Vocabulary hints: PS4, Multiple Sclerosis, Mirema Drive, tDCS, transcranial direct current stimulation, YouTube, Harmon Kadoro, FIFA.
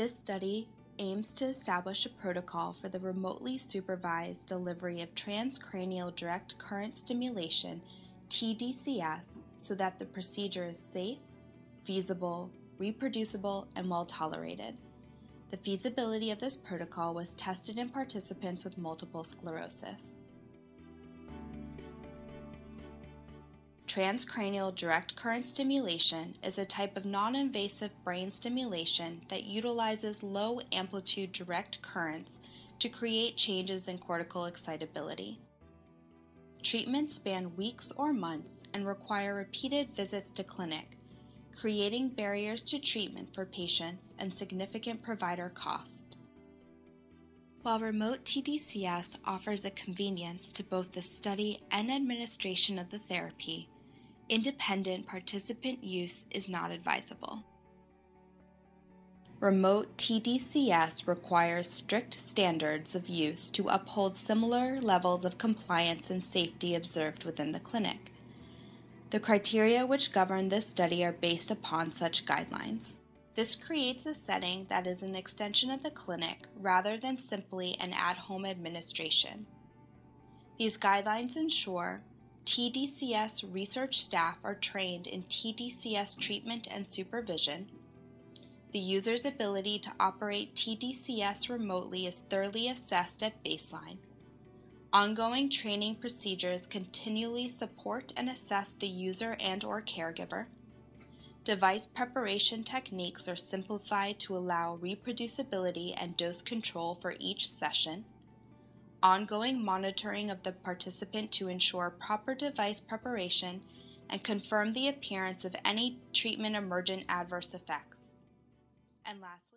This study aims to establish a protocol for the remotely supervised delivery of transcranial direct current stimulation, tDCS, so that the procedure is safe, feasible, reproducible, and well tolerated. The feasibility of this protocol was tested in participants with multiple sclerosis. Transcranial direct current stimulation is a type of non-invasive brain stimulation that utilizes low amplitude direct currents to create changes in cortical excitability. Treatments span weeks or months and require repeated visits to clinic, creating barriers to treatment for patients and significant provider cost. While remote tDCS offers a convenience to both the study and administration of the therapy, independent participant use is not advisable. Remote tDCS requires strict standards of use to uphold similar levels of compliance and safety observed within the clinic. The criteria which govern this study are based upon such guidelines. This creates a setting that is an extension of the clinic rather than simply an at-home administration. These guidelines ensure tDCS research staff are trained in tDCS treatment and supervision. The user's ability to operate tDCS remotely is thoroughly assessed at baseline. Ongoing training procedures continually support and assess the user and/or caregiver. Device preparation techniques are simplified to allow reproducibility and dose control for each session. Ongoing monitoring of the participant to ensure proper device preparation and confirm the appearance of any treatment-emergent adverse effects. And lastly,